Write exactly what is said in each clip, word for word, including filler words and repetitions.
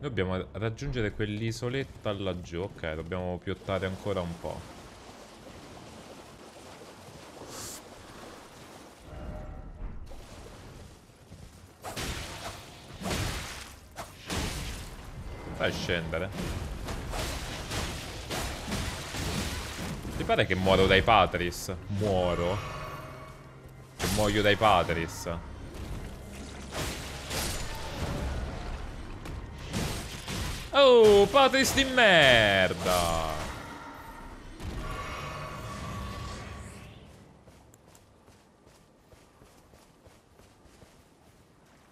Dobbiamo raggiungere quell'isoletta laggiù. Ok, dobbiamo piottare ancora un po'. Fai scendere. Ti pare che muoro dai Patris? Muoro? Che muoio dai Patris? Oh, Patris di merda!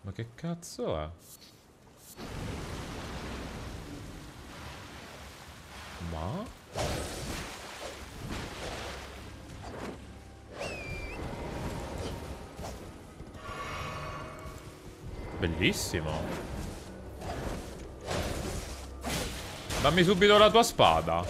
Ma che cazzo è? Ma? Bellissimo! Dammi subito la tua spada.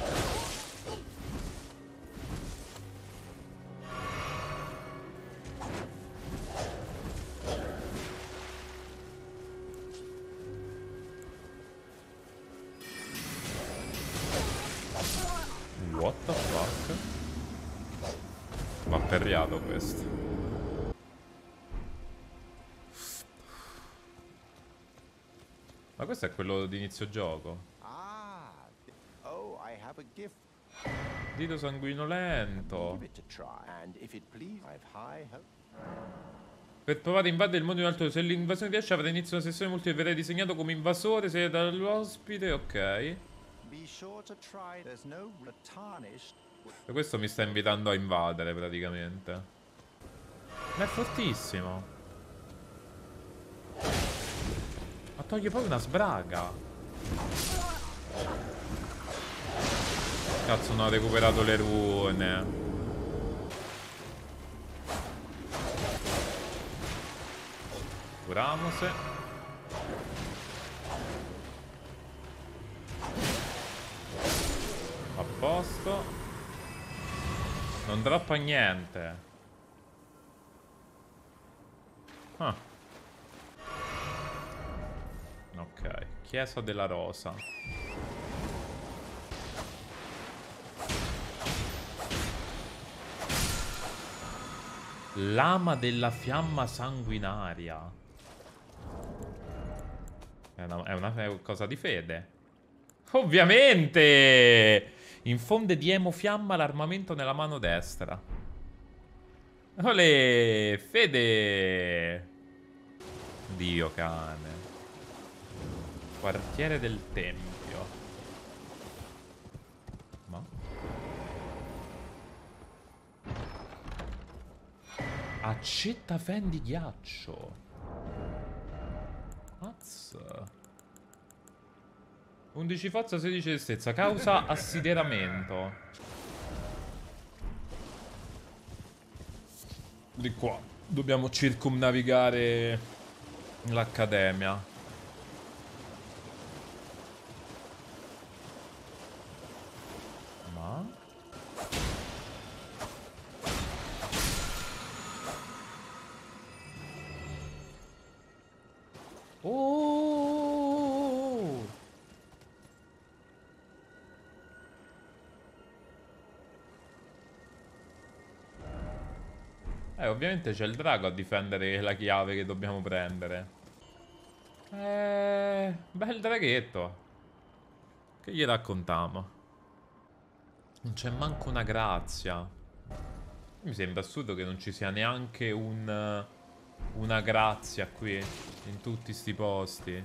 What the fuck? Va perriato questo. Ma questo è quello di inizio gioco. Dito sanguinolento. Per provare a invadere il mondo di un altro mondo. Se l'invasione riesce avrà inizio una sessione multi. Verrai disegnato come invasore. Se dall'ospite. Ok. E questo mi sta invitando a invadere praticamente. Ma è fortissimo. Ma toglie poi una sbraga. Cazzo, non ho recuperato le rune. Curamose. A posto. Non droppa niente. Ah. Ok, Chiesa della Rosa. Lama della fiamma sanguinaria. È una, è una, è una cosa di fede. Ovviamente. Infonde di emofiamma l'armamento nella mano destra. Olè, fede. Dio cane. Quartiere del Tempio. Ma? Accetta fan di ghiaccio. Mazza. undici forza, sedici destrezza. Causa assideramento. Di qua dobbiamo circumnavigare l'accademia. Ma? Oh! Eh, ovviamente c'è il drago a difendere la chiave che dobbiamo prendere. Eh, bel draghetto. Che gli raccontiamo? Non c'è manco una grazia. Mi sembra assurdo che non ci sia neanche un... una grazia qui in tutti sti posti.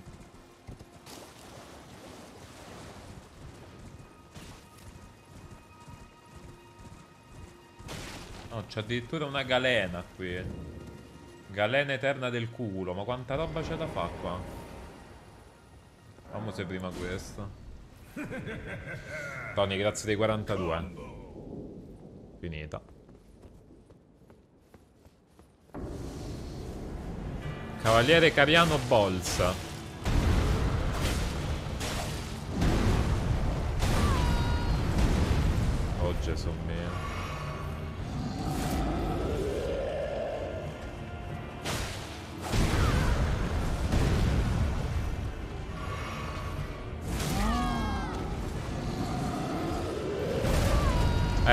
No, c'è addirittura una galena qui. Galena eterna del culo. Ma quanta roba c'è da fa qua. Vamo se prima questo. Tony, grazie dei quarantadue. Finita. Cavaliere Cariano Bolsa. Oh Gesù mio.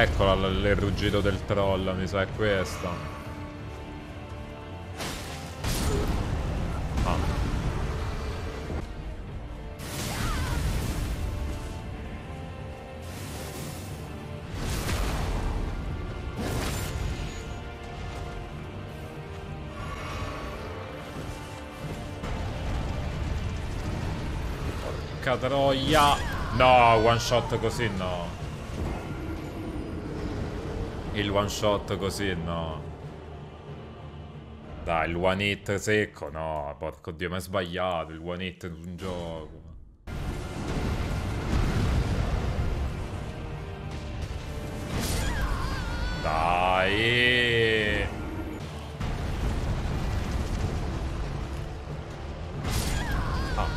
Eccola il ruggito del troll, mi sa è questa. Ah. Porca troia. No, one shot così no. Il one shot così, no. Dai, il one hit secco, no. Porco Dio, mi è sbagliato. Il one hit in un gioco. Dai. Ah.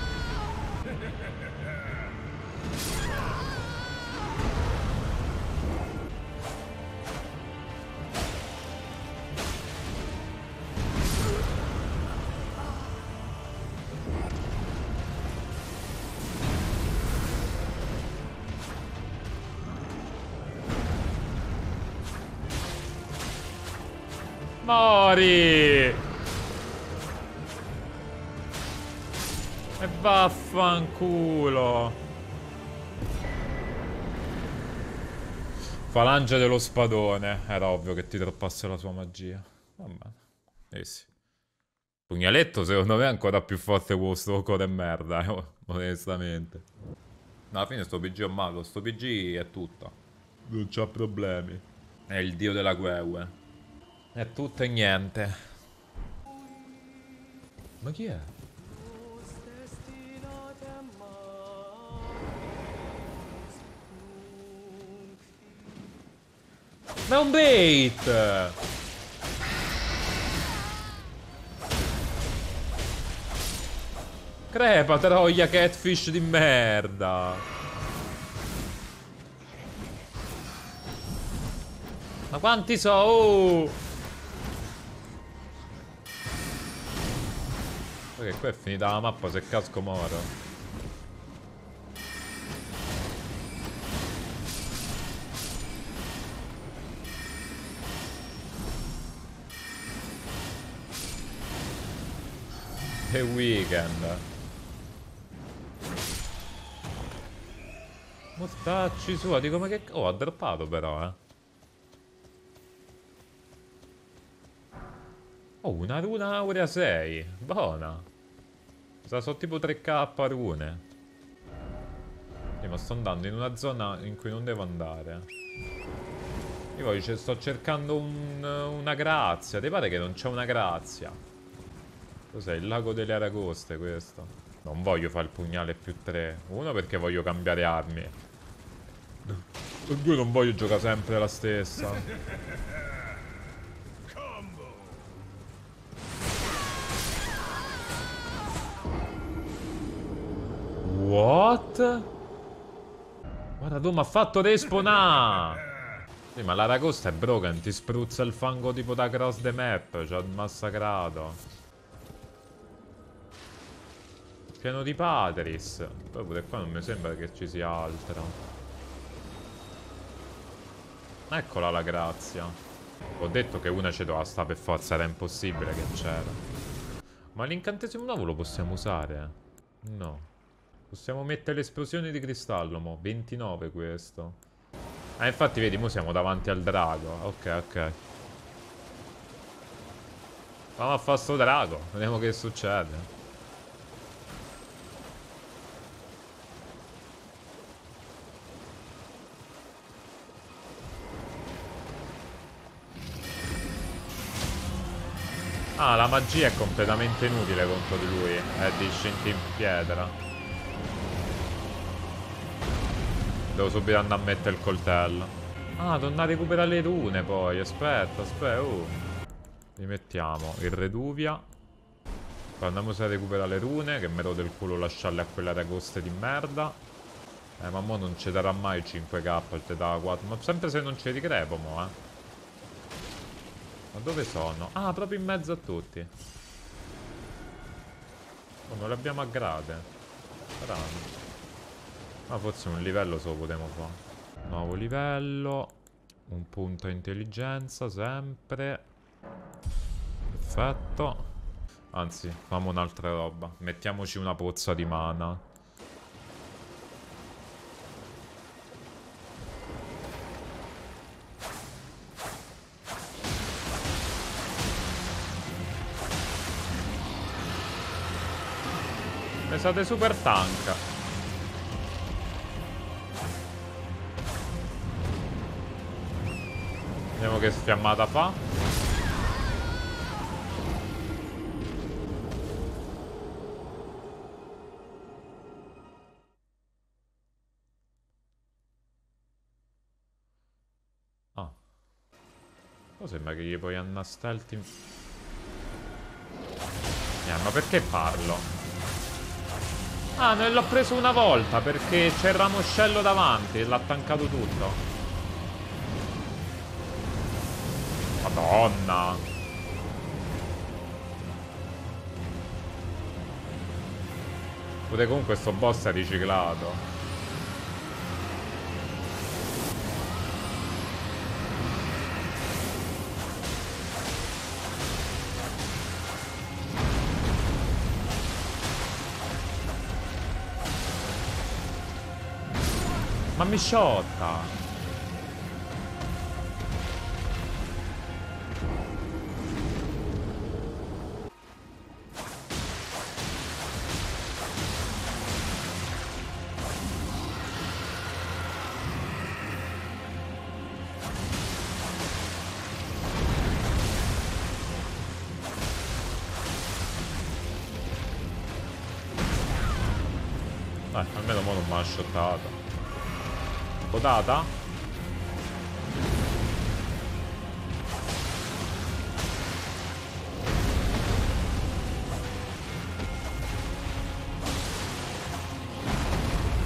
Mori! E vaffanculo! Falange dello spadone. Era ovvio che ti troppasse la sua magia. Va bene. Eh sì. Pugnaletto secondo me è ancora più forte con questo core e merda, eh? Onestamente. No, alla fine sto P G è un mago. Sto P G è tutto. Non c'ha problemi. È il dio della guerra. È tutto e niente. Ma chi è? Ma è un bait! Crepa troia catfish di merda! Ma quanti so? Oh! Che qua è finita la mappa, se casco moro. The Weeknd. Mostacci sua, dico ma che... Oh, ha droppato però, eh. Oh, una runa aurea sei. Buona. Sono tipo tre K rune. Io ma sto andando in una zona in cui non devo andare. Io poi sto cercando un, una grazia. Ti pare che non c'è una grazia? Cos'è? Il lago delle aragoste questo. Non voglio fare il pugnale più tre. Uno perché voglio cambiare armi. E due non voglio giocare sempre la stessa. What? Guarda tu mi ha fatto respawnare. Sì, ma l'aragosta è broken, ti spruzza il fango tipo da cross the map. Ci ha massacrato. Pieno di Patris. Poi pure qua non mi sembra che ci sia altro. Eccola la grazia. Ho detto che una ci doveva sta per forza, era impossibile che c'era. Ma l'incantesimo nuovo lo possiamo usare? No. Possiamo mettere l'esplosione di cristallo, mo. ventinove questo. Ah, infatti, vedi, mo siamo davanti al drago. Ok, ok. Vamo a fare sto drago. Vediamo che succede. Ah, la magia è completamente inutile contro di lui. È discinto in pietra. Devo subito andare a mettere il coltello. Ah, torna a recuperare le rune poi. Aspetta, aspetta. Oh. Li mettiamo il Reduvia. Poi andiamo a recuperare le rune. Che me rode il culo lasciarle a quella ragoste di merda. Eh, ma mo non ci darà mai cinque K. Te dà quattro. Ma sempre se non ci ricrepo, mo, eh. Ma dove sono? Ah, proprio in mezzo a tutti. Oh, non le abbiamo a grade. Strano. Ma forse un livello solo potremmo fare. Nuovo livello. Un punto intelligenza sempre. Perfetto. Anzi, facciamo un'altra roba. Mettiamoci una pozza di mana. Ne state super tank. Vediamo che sfiammata fa. Ah. Oh, sembra che gli puoi annastare il team. Yeah, ma perché parlo? Ah, non l'ho preso una volta perché c'è il ramoscello davanti e l'ha tancato tutto. Madonna. Pure comunque sto boss è riciclato. Ma mi sciotta. Shottata. Potata?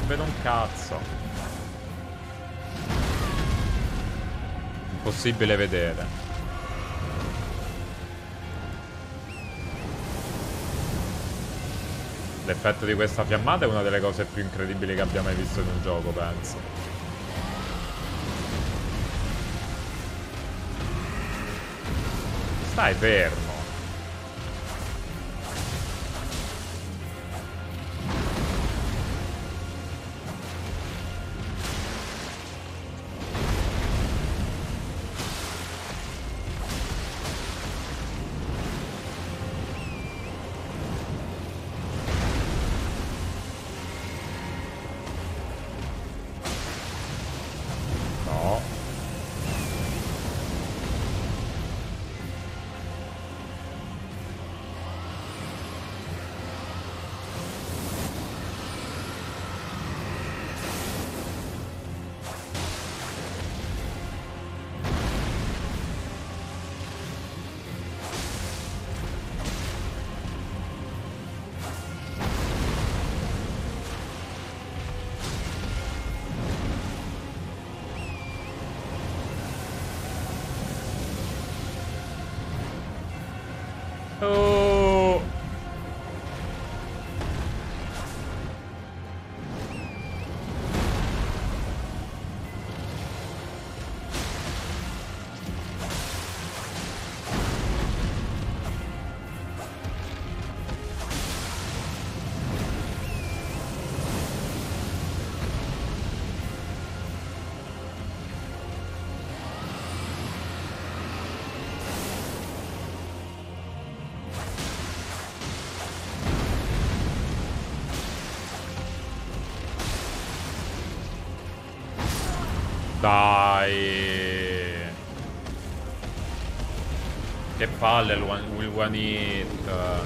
Vedo un cazzo. Impossibile vedere. L'effetto di questa fiammata è una delle cose più incredibili che abbia mai visto in un gioco, penso. Stai fermo. Dai. Che palle il one, il one hit.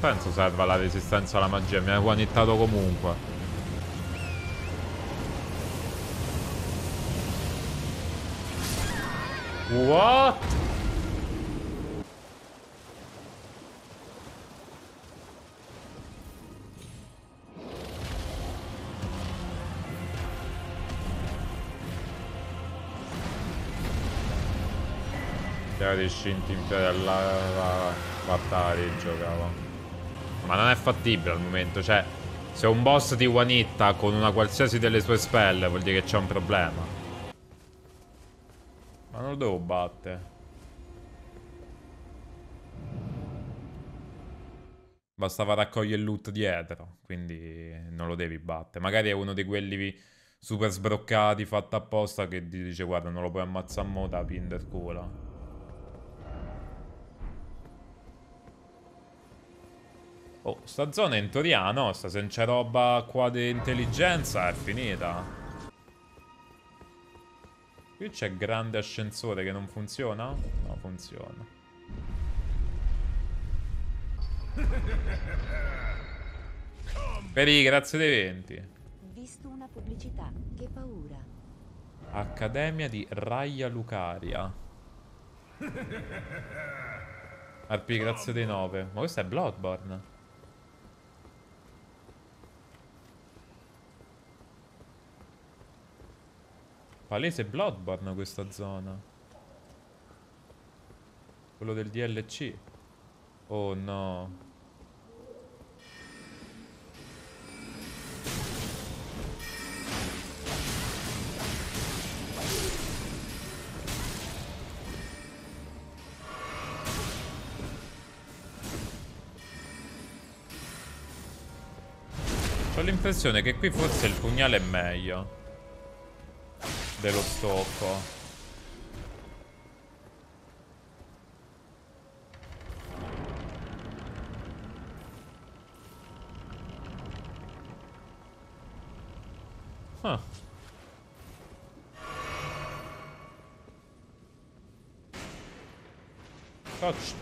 Penso serva la resistenza alla magia, mi ha guanittato comunque. What? era discinto imperiale battaglia giocava. Ma non è fattibile al momento, cioè se un boss ti one hitta con una qualsiasi delle sue spelle vuol dire che c'è un problema. Ma non lo devo battere. Bastava raccogliere il loot dietro, quindi non lo devi battere. Magari è uno di quelli super sbroccati, fatto apposta, che ti dice guarda non lo puoi ammazzare a mo', da pinder culo. Oh, sta zona è in teoria, no? Sta se c'è roba qua di intelligenza è finita. Qui c'è grande ascensore che non funziona? No, funziona. Peri, grazie dei venti. Visto una pubblicità, che paura. Accademia di Raya Lucaria. R P, grazie dei nove. Ma questo è Bloodborne. Palese Bloodborne questa zona. Quello del D L C. Oh no. Ho l'impressione che qui forse il pugnale è meglio dello stocco. Huh. Touch.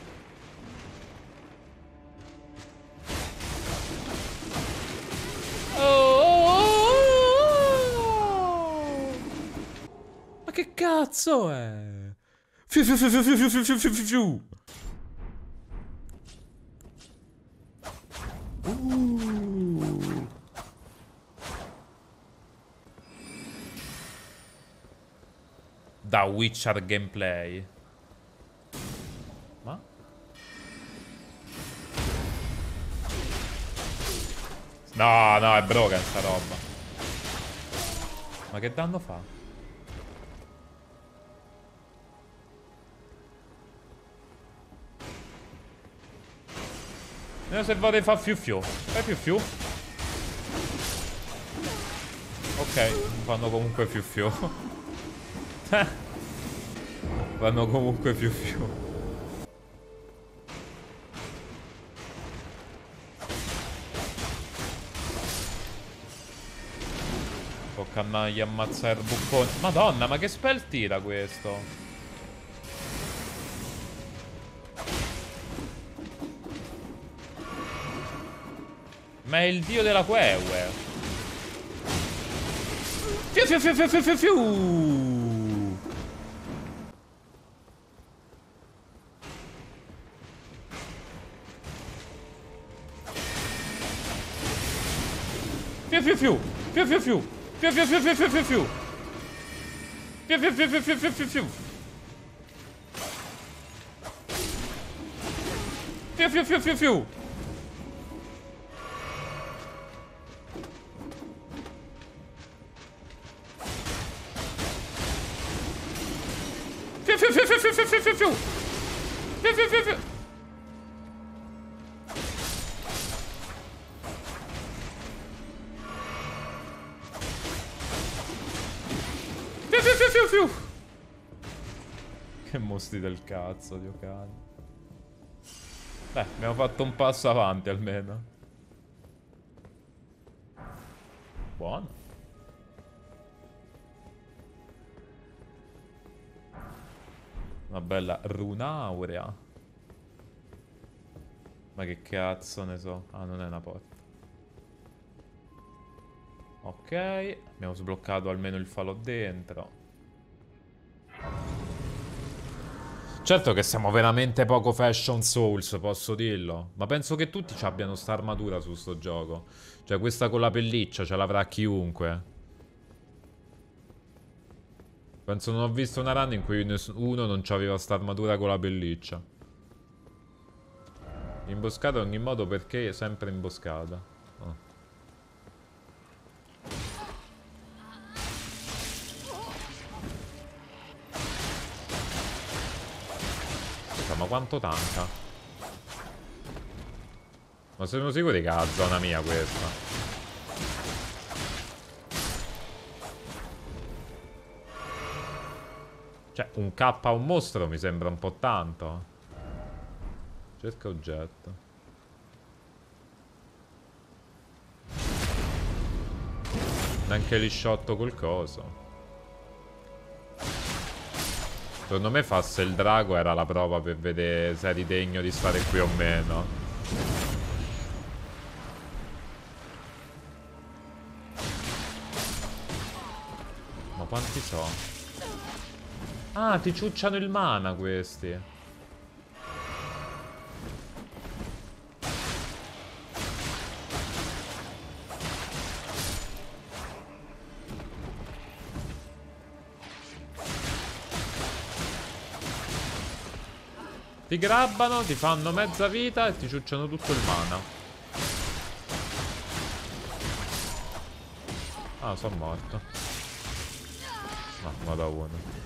Cazzo è? Fiu fiu fiu fiu fiu fiu fiu fiu fiu. Uh. Da Witcher gameplay. Ma? No, no, è broken sta roba. Ma che danno fa? No, se vado a fare fiu fiu. Fai fiu fiu. Ok, vanno comunque fiu fiu. Vanno comunque fiu fiu. Tocca a gli ammazzare il buccone. Madonna, ma che spell tira questo? Ma è il dio della queue. Fiu fiu fiu fiu fiu fiu fiu. Fiu fiu fiu. Fiu fiu fiu. Fiu fiu fiu fiu fiu fiu. Fiu fiu fiu fiu fiu fiu fiu. Fiu fiu fiu fiu fiu. Che mostri del cazzo, Dio cane. Beh, abbiamo fatto un passo avanti almeno. Buono. Una bella runa aurea. Ma che cazzo ne so. Ah, non è una porta. Ok. Abbiamo sbloccato almeno il falò dentro. Certo che siamo veramente poco fashion souls, posso dirlo. Ma penso che tutti ci abbiano sta armatura su sto gioco. Cioè questa con la pelliccia ce l'avrà chiunque. Penso non ho visto una run in cui uno non c'aveva sta armatura con la pelliccia. Imboscata in ogni modo, perché è sempre imboscata. Oh. Aspetta, ma quanto tanca? Ma sono sicuri che è la zona mia questa. Cioè, un K a un mostro mi sembra un po' tanto. Cerca oggetto. Neanche lisciotto col coso. Secondo me fosse il drago era la prova per vedere se eri degno di stare qui o meno. Ma quanti so? Ah, ti ciucciano il mana questi. Ti grabbano, ti fanno mezza vita e ti ciucciano tutto il mana. Ah, sono morto. No, vado a uno.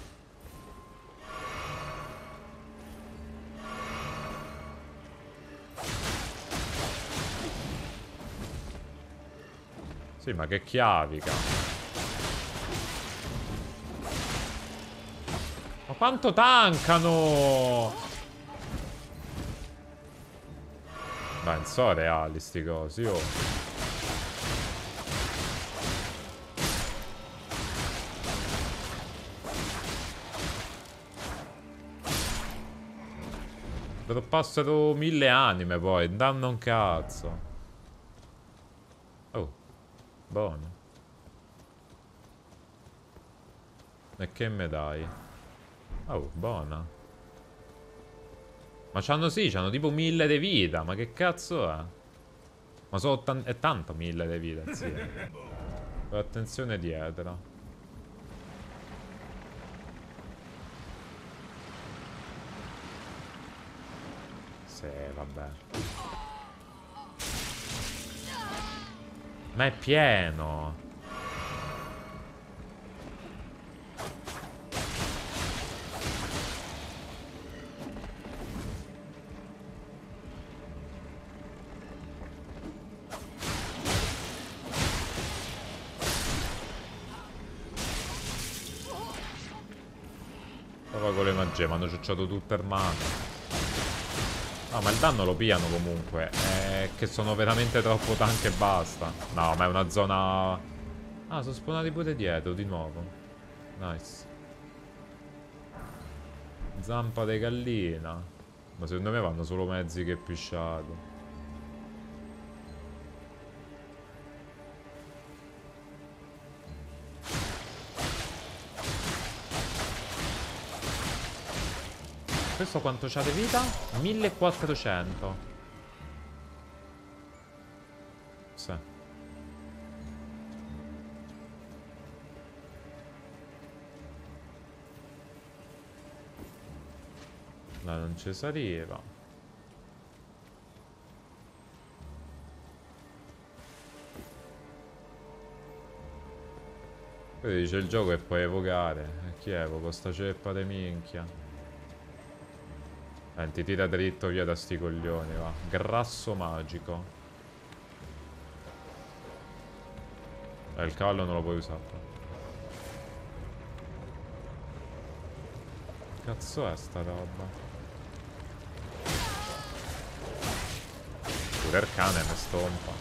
Sì, ma che chiavica. Ma quanto tankano? Ma non so reali sti cosi, oh. Droppassero mille anime poi, danno un cazzo. Buono. E che me dai? Oh, buona. Ma c'hanno sì, c'hanno tipo mille di vita. Ma che cazzo è? Ma sono è tanto mille di vita, sì. Attenzione dietro. Sì, vabbè. Ma è pieno. Prova con le magie, ma hanno ciucciato tutto il mano. No, ma il danno lo piano comunque. È che sono veramente troppo tank e basta. No, ma è una zona... Ah, sono spawnati pure dietro, di nuovo. Nice. Zampa di gallina. Ma secondo me vanno solo mezzi che pisciato. Questo quanto c'ha di vita? millequattrocento. Sì. No, non ci saliva. Poi dice il gioco che puoi evocare. E chi evoca sta ceppa di minchia? Eh, ti tira dritto via da sti coglioni, va. Grasso magico. Eh, il cavallo non lo puoi usare. Cazzo è sta roba? Pure il cane mi stompa.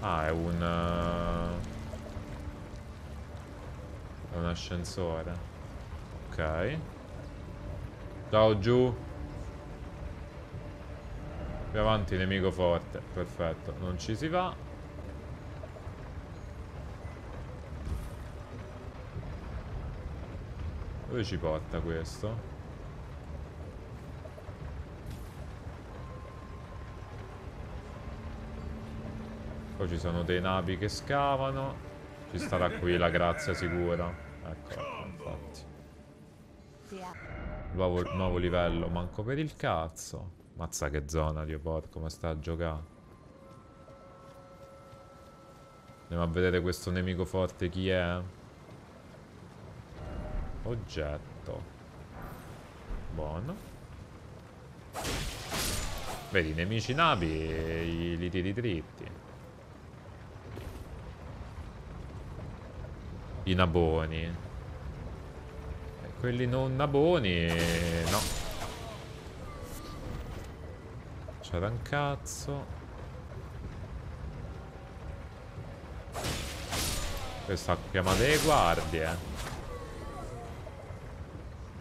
Ah, è un... Uh... È un ascensore. Ok. Ciao, giù. Più avanti nemico forte. Perfetto. Non ci si va. Dove ci porta questo? Poi ci sono dei navi che scavano. Ci starà qui la grazia sicura. Eccola, infatti. Nuovo, nuovo livello, manco per il cazzo. Mazza che zona, Dio porco, come sta a giocare. Andiamo a vedere questo nemico forte chi è. Oggetto. Buono. Vedi, i nemici navi li tiri dritti. I naboni. E quelli non naboni... no. C'era un cazzo. Questa chiamata delle guardie.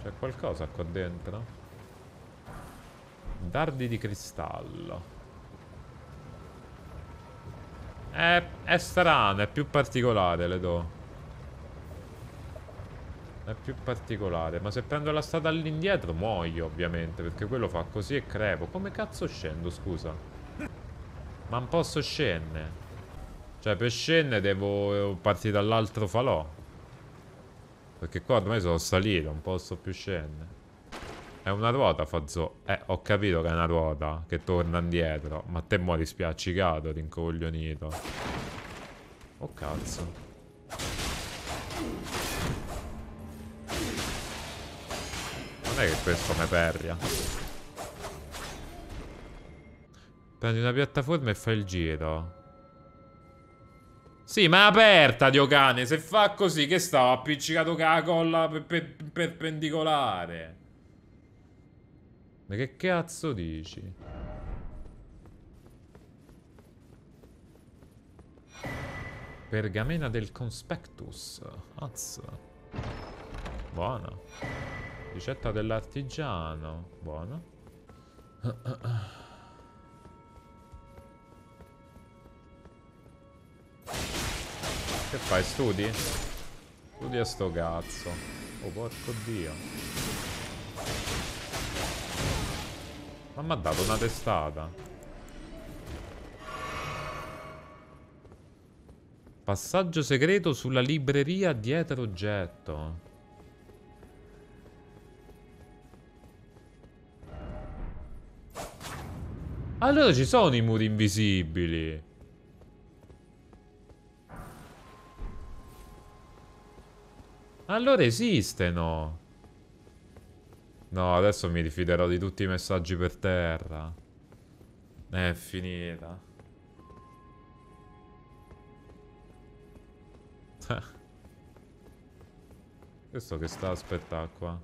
C'è qualcosa qua dentro? Dardi di cristallo. È, è strano, è più particolare, le do. È più particolare. Ma se prendo la strada all'indietro muoio, ovviamente. Perché quello fa così e crepo. Come cazzo scendo, scusa? Ma non posso scendere. Cioè, per scendere devo partire dall'altro falò. Perché qua ormai sono salito, non posso più scendere. È una ruota, Fazzo. Eh, ho capito che è una ruota che torna indietro. Ma te muori spiaccicato, rincoglionito. Oh, cazzo. Non è che questo me perria. Prendi una piattaforma e fai il giro. Sì, ma è aperta, Dio cane. Se fa così, che stava appiccicato con la colla per per perpendicolare. Ma che cazzo dici? Pergamena del conspectus. Azza. Buona. Ricetta dell'artigiano. Buona. Che fai, studi? Studi a sto cazzo. Oh, porco dio. Ma mi ha dato una testata. Passaggio segreto sulla libreria dietro oggetto. Allora ci sono i muri invisibili. Allora esistono. No, adesso mi rifiderò di tutti i messaggi per terra. È finita. Questo che sta a aspettare qua.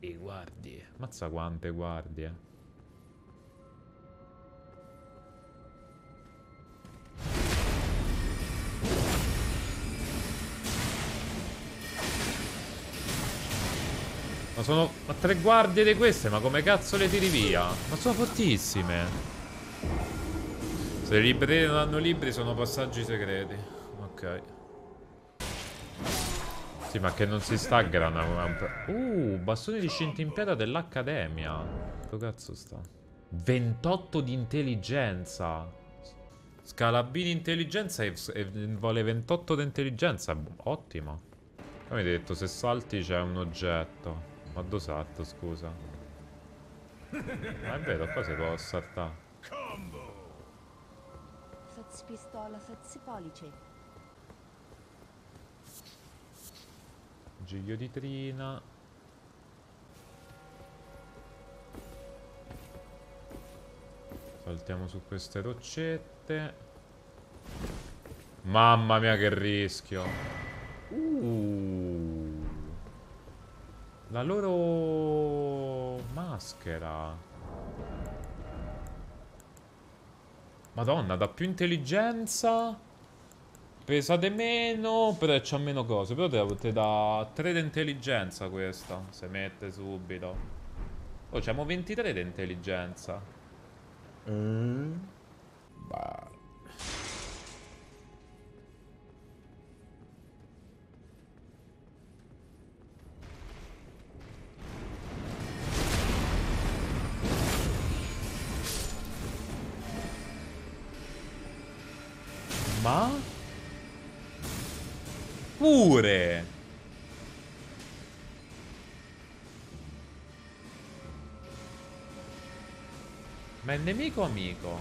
E guardie. Mazza quante guardie. Ma sono ma tre guardie di queste, ma come cazzo le tiri via? Ma sono fortissime. Se le librerie non hanno libri sono passaggi segreti. Ok. Sì, ma che non si staggano. Uh, bastoni di scintillata dell'Accademia. Dove cazzo sta? ventotto di intelligenza. Scalabini intelligenza e, e vuole ventotto di intelligenza. Ottimo. Come hai detto, se salti c'è un oggetto. Ma dove salto, scusa? Ma è vero, qua si può saltare. Pistola, pollice. Giglio di trina. Saltiamo su queste roccette. Mamma mia che rischio. Uh. La loro maschera. Madonna, dà più intelligenza. Pesa di meno. Però c'ha meno cose. Però te dà tre di intelligenza questa. Se mette subito. Oh, c'abbiamo ventitré di intelligenza. Mm. Bah. Ma? Pure! Ma è nemico o amico?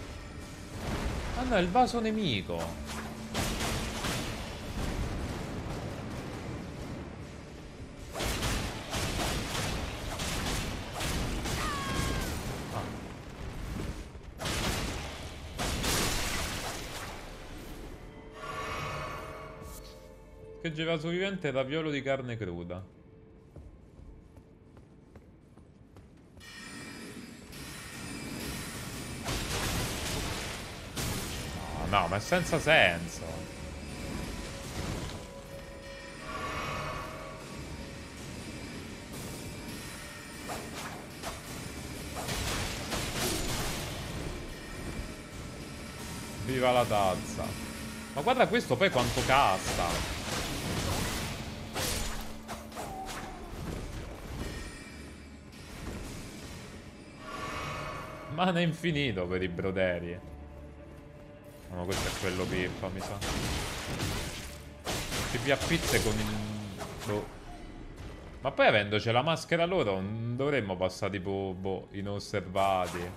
Ah no, è il vaso nemico. Vaso vivente e raviolo di carne cruda. No, no, ma è senza senso. Viva la tazza. Ma guarda questo poi quanto casta. Mana infinito per i broderi. No, ma questo è quello pippa, mi sa. Ti via pizze con il... Oh. Ma poi avendoci la maschera loro non dovremmo passare tipo boh, inosservati.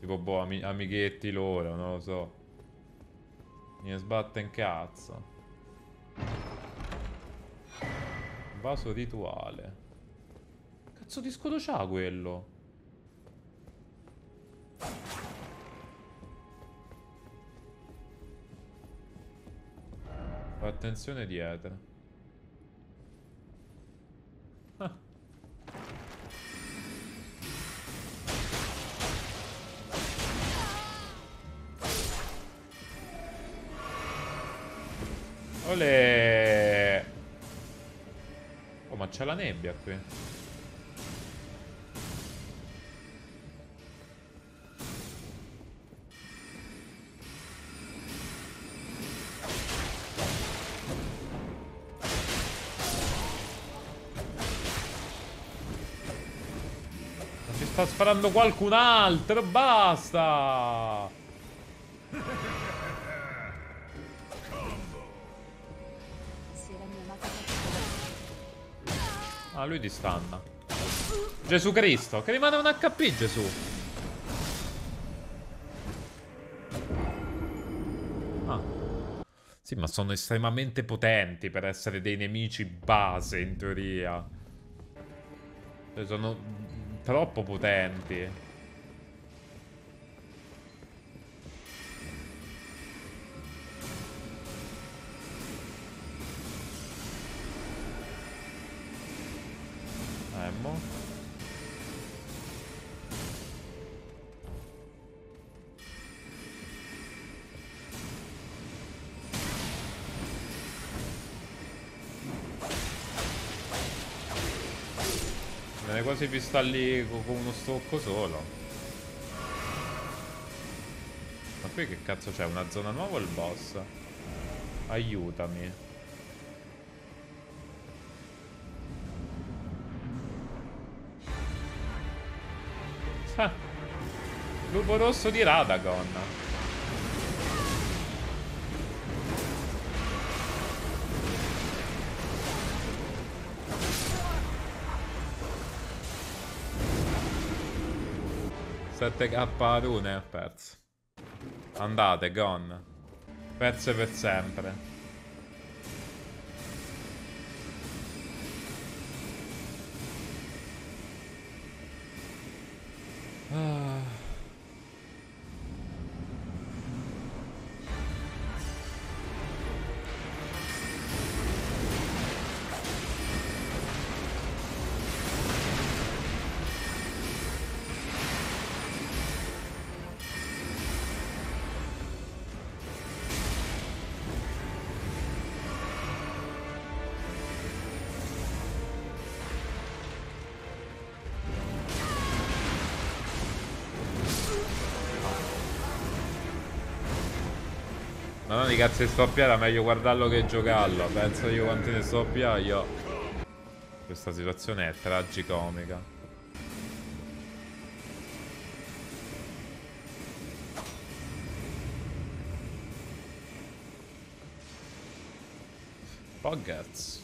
Tipo boh, ami amichetti loro, non lo so. Mi sbatte in cazzo. Vaso rituale. Cazzo di scudo c'ha quello? Attenzione dietro. Ah. Olè. Oh, ma c'è la nebbia qui. Sta sparando qualcun altro, basta! Ah, lui ti stanna. Gesù Cristo, che rimane un acca pi, Gesù. Ah. Sì, ma sono estremamente potenti per essere dei nemici base, in teoria. Cioè, sono... troppo potenti. Emmo. Quasi più sta lì con uno stocco solo. Ma qui che cazzo c'è? Una zona nuova o il boss? Aiutami. Ah, Lupo rosso di Radagon. sette kappa a rune ha perso. Andate, gone. Perse per sempre. Ah. Di cazzo di stoppia era meglio guardarlo che giocarlo. Penso io quanti ne stoppia io. Questa situazione è tragicomica. Poggers.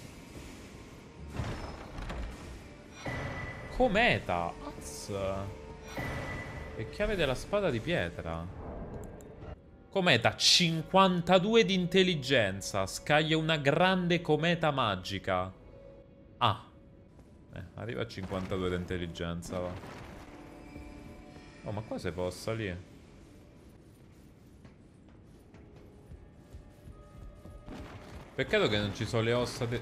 Cometa. Az. E chiave della spada di pietra. Cometa, cinquantadue di intelligenza. Scaglia una grande cometa magica. Ah. Eh, arriva a cinquantadue di intelligenza, va. Oh, ma qua si può salire. Peccato che non ci sono le ossa de...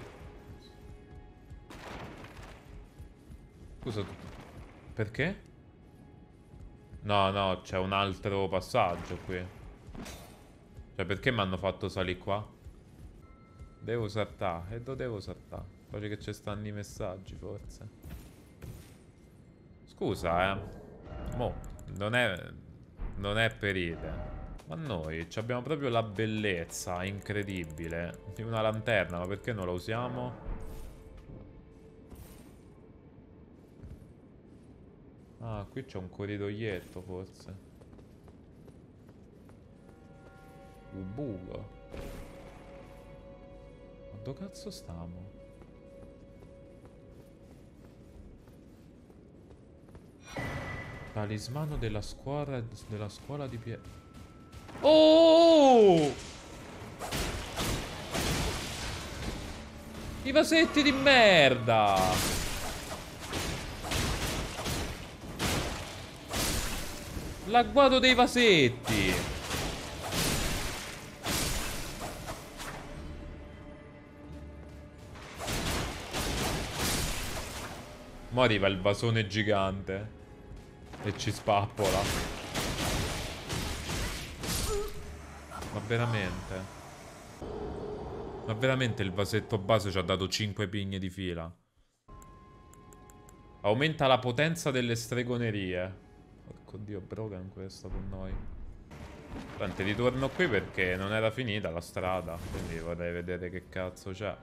Scusa, perché? No, no, c'è un altro passaggio qui. Cioè, perché mi hanno fatto salire qua? Devo saltare, e dove devo saltare? Poi che ci stanno i messaggi, forse. Scusa, eh. Mo, non è... non è perite. Ma noi abbiamo proprio la bellezza incredibile di una lanterna, ma perché non la usiamo? Ah, qui c'è un corridoietto forse. Un buco. Ma dove cazzo stiamo? Talismano della scuola, della scuola di pietra. Oh! I vasetti di merda! L'agguato dei vasetti! Mo' arriva il vasone gigante e ci spappola. Ma veramente? Ma veramente il vasetto base ci ha dato cinque pigne di fila. Aumenta la potenza delle stregonerie. Porco dio, Brogan questo con noi. Tanto ritorno qui perché non era finita la strada. Quindi vorrei vedere che cazzo c'è.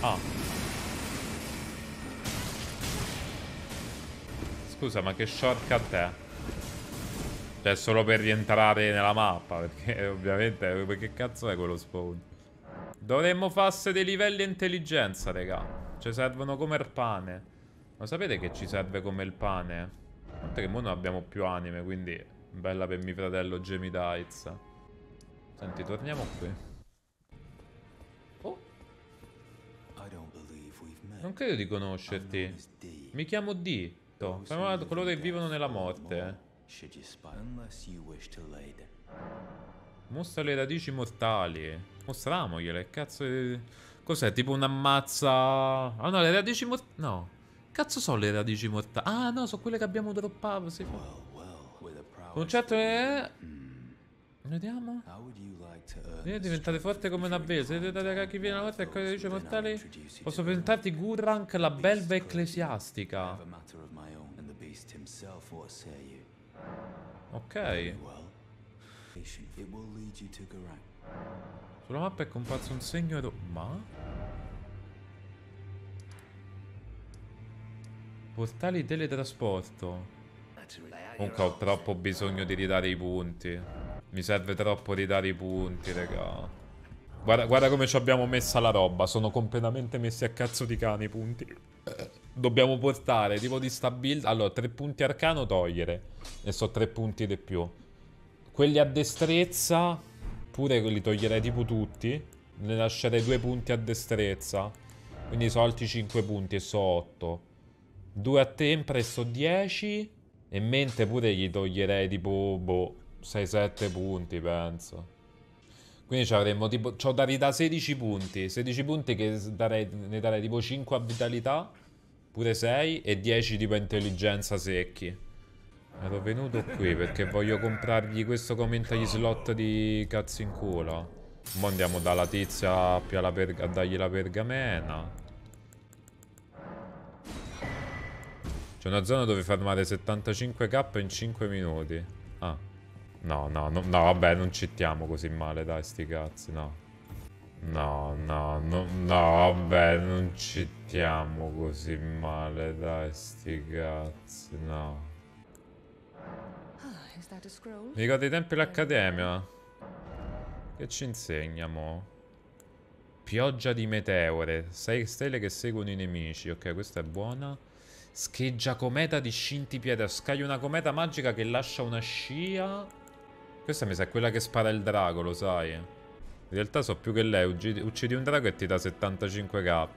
Ah. Scusa, ma che shortcut è? Cioè, solo per rientrare nella mappa. Perché ovviamente, che cazzo è quello spawn? Dovremmo farse dei livelli intelligenza, raga. Ci servono come il pane. Ma sapete che ci serve come il pane? Tanto che mo non abbiamo più anime, quindi bella per mio fratello Jamie Dites. Senti, torniamo qui. Oh. Non credo di conoscerti. Mi chiamo D. Sono coloro che vivono nella morte. Mostra le radici mortali. Mostriamogliele. Cazzo di... Cos'è? Tipo un ammazza... Ah no, le radici mortali... No. Cazzo sono le radici mortali? Ah no, sono quelle che abbiamo droppato. Sì. Concetto è... Vediamo. Devi diventare forte come una belva. Se devi dare a chi viene la morte e cosa dice mortali, posso presentarti Gurrank, la belva ecclesiastica. Ok. Sulla mappa è comparso un segno. Ma? Portali teletrasporto. Comunque ho troppo bisogno di ridare i punti. Mi serve troppo ridare i punti, raga. Guarda, guarda come ci abbiamo messa la roba. Sono completamente messi a cazzo di cane i punti. Dobbiamo portare tipo di sta build. Allora, tre punti arcano togliere. E so tre punti di più. Quelli a destrezza pure li toglierei tipo tutti. Ne lascerei due punti a destrezza. Quindi so altri cinque punti e so otto. Due a tempra e so dieci. E mente pure gli toglierei tipo boh, sei sette punti penso. Quindi ci avremmo tipo... C'ho da ridare sedici punti. sedici punti che darei, ne darei tipo cinque a vitalità. Pure sei. E dieci tipo intelligenza secchi. Ero venuto qui perché voglio comprargli questo commento agli slot di cazzo in culo. Mo andiamo dalla tizia più alla perga, a dargli la pergamena. C'è una zona dove farmare settantacinque k in cinque minuti. Ah. No, no, no, no, vabbè, non cittiamo così male, dai, sti cazzi, no. No, no, no, no, vabbè, non citiamo così male, dai, sti cazzi, no. Mi ricordo i tempi dell'Accademia? Che ci insegnamo? Pioggia di meteore, sei stelle che seguono i nemici, ok, questa è buona. Scheggia cometa di scintipietra, scaglia una cometa magica che lascia una scia. Questa mi sa è quella che spara il drago, lo sai. In realtà so più che lei, uccidi un drago e ti dà settantacinque k.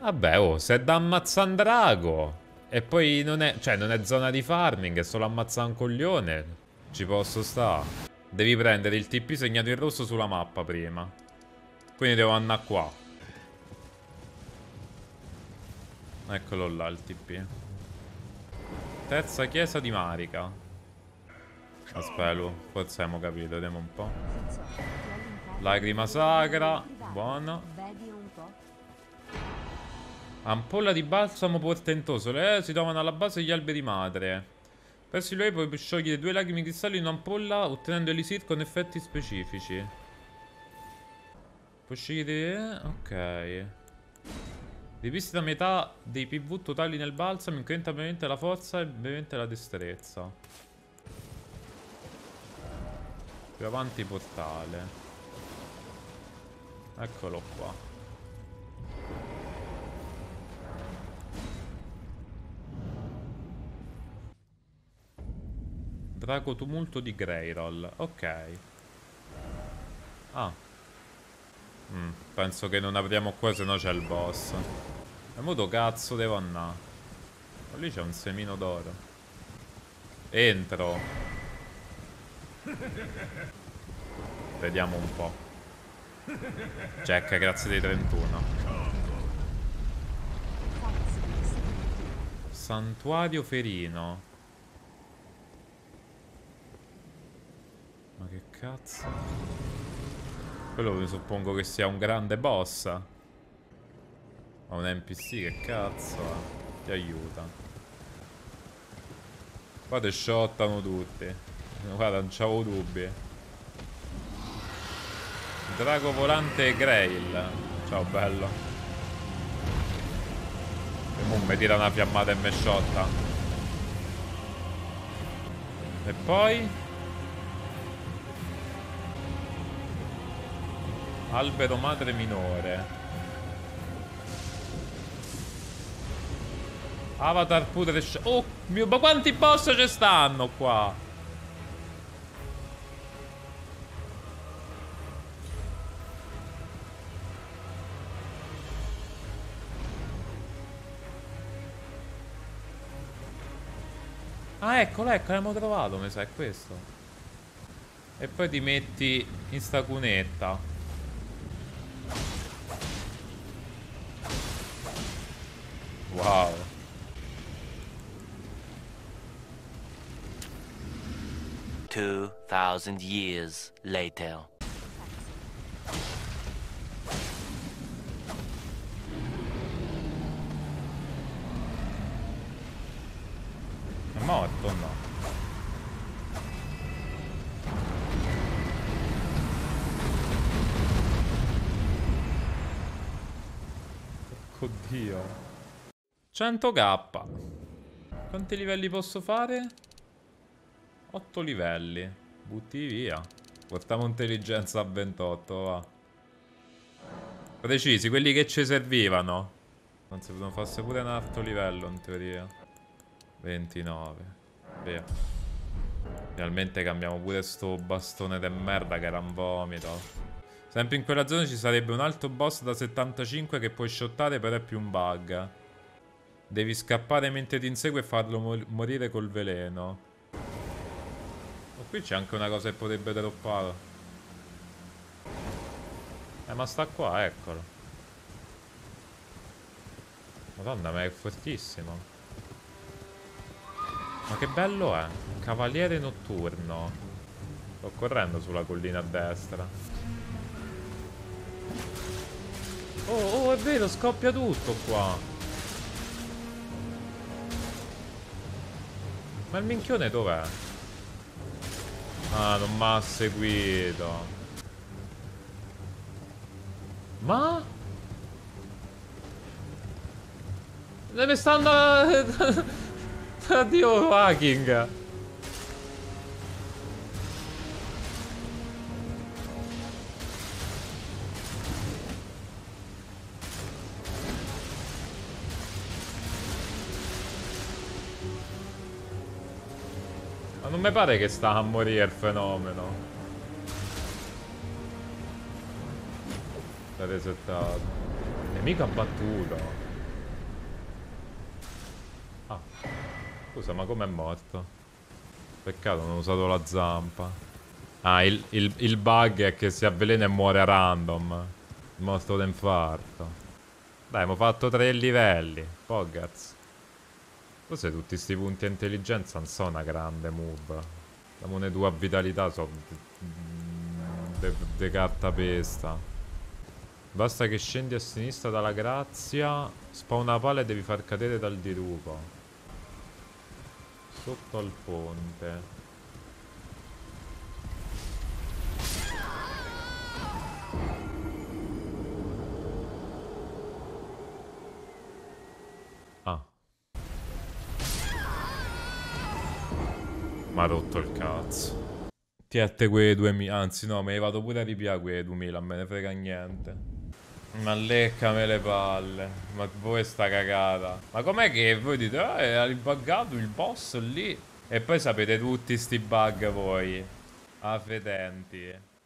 Vabbè, oh, se è da ammazzare un drago e poi non è, cioè non è zona di farming, è solo ammazzare un coglione, ci posso stare. Devi prendere il T P segnato in rosso sulla mappa prima. Quindi devo andare qua. Eccolo là il T P. Terza chiesa di Marica. Aspetta, forse abbiamo capito, vediamo un po'. Lacrima sacra, buona. Ampolla di balsamo portentoso. Le si trovano alla base degli alberi madre. Persi lui puoi sciogliere due lacrime cristalli in un'ampolla ottenendo elisir con effetti specifici. Puoi scegliere... ok. Rivisita metà dei P V totali nel balsamo, incrementa brevemente la forza e brevemente la destrezza. Più avanti portale. Eccolo qua. Drago tumulto di Greyroll. Ok. Ah. Mm, penso che non apriamo qua, se no c'è il boss. E mo do cazzo devo andare. Ma lì c'è un semino d'oro. Entro. Vediamo un po'. Jack, grazie dei trentuno. Santuario ferino. Ma che cazzo? Quello mi suppongo che sia un grande boss. Ma un N P C che cazzo eh? Ti aiuta. Qua te sciottano tutti. Guarda, non c'avevo dubbi. Drago volante Grail. Ciao bello. E mo mi tira una fiammata e mi sciotta. E poi... albero madre minore. Avatar Putresh. Oh mio, ma quanti boss ci stanno qua? Ah, eccolo, ecco, l'abbiamo trovato, mi sa, è questo. E poi ti metti in sta cunetta. Wow. two thousand years later. È morto o no? Oddio. cento k. Quanti livelli posso fare? otto livelli. Butti via. Portiamo intelligenza a ventotto, va. Precisi, quelli che ci servivano. Non si potevano farse pure un altro livello, in teoria. ventinove. Via. Finalmente cambiamo pure sto bastone de merda che era un vomito. Sempre in quella zona ci sarebbe un altro boss da settantacinque che puoi shottare, però è più un bug. Devi scappare mentre ti insegue e farlo mor morire col veleno. Oh, qui c'è anche una cosa che potrebbe droppare. Eh, ma sta qua, eccolo. Madonna, ma è fortissimo. Ma che bello è. Cavaliere notturno. Sto correndo sulla collina a destra. Oh, oh, è vero, scoppia tutto qua. Ma il minchione dov'è? Ah, non mi ha seguito. Ma? Deve stando addio hacking. Ma non mi pare che sta a morire il fenomeno. Sta resettato. Nemico abbattuto. Ah, scusa, ma com'è morto? Peccato, non ho usato la zampa. Ah, il, il, il bug è che si avvelena e muore a random. Il mostro d'infarto. Dai, abbiamo fatto tre livelli. Poggaz. Forse tutti sti punti a intelligenza non sono una grande move. Damone due a vitalità, so. De, de cartapesta. Basta che scendi a sinistra dalla grazia. Spawna la palla e devi far cadere dal dirupo. Sotto al ponte. Ah. M'ha rotto il cazzo. Ti attegui quei duemila. Anzi no, me ne vado pure a ripiare quei duemila. Me ne frega niente. Ma leccame le palle. Ma voi sta cagata. Ma com'è che voi dite ah, è ribuggato il boss lì? E poi sapete tutti sti bug voi. Affetenti.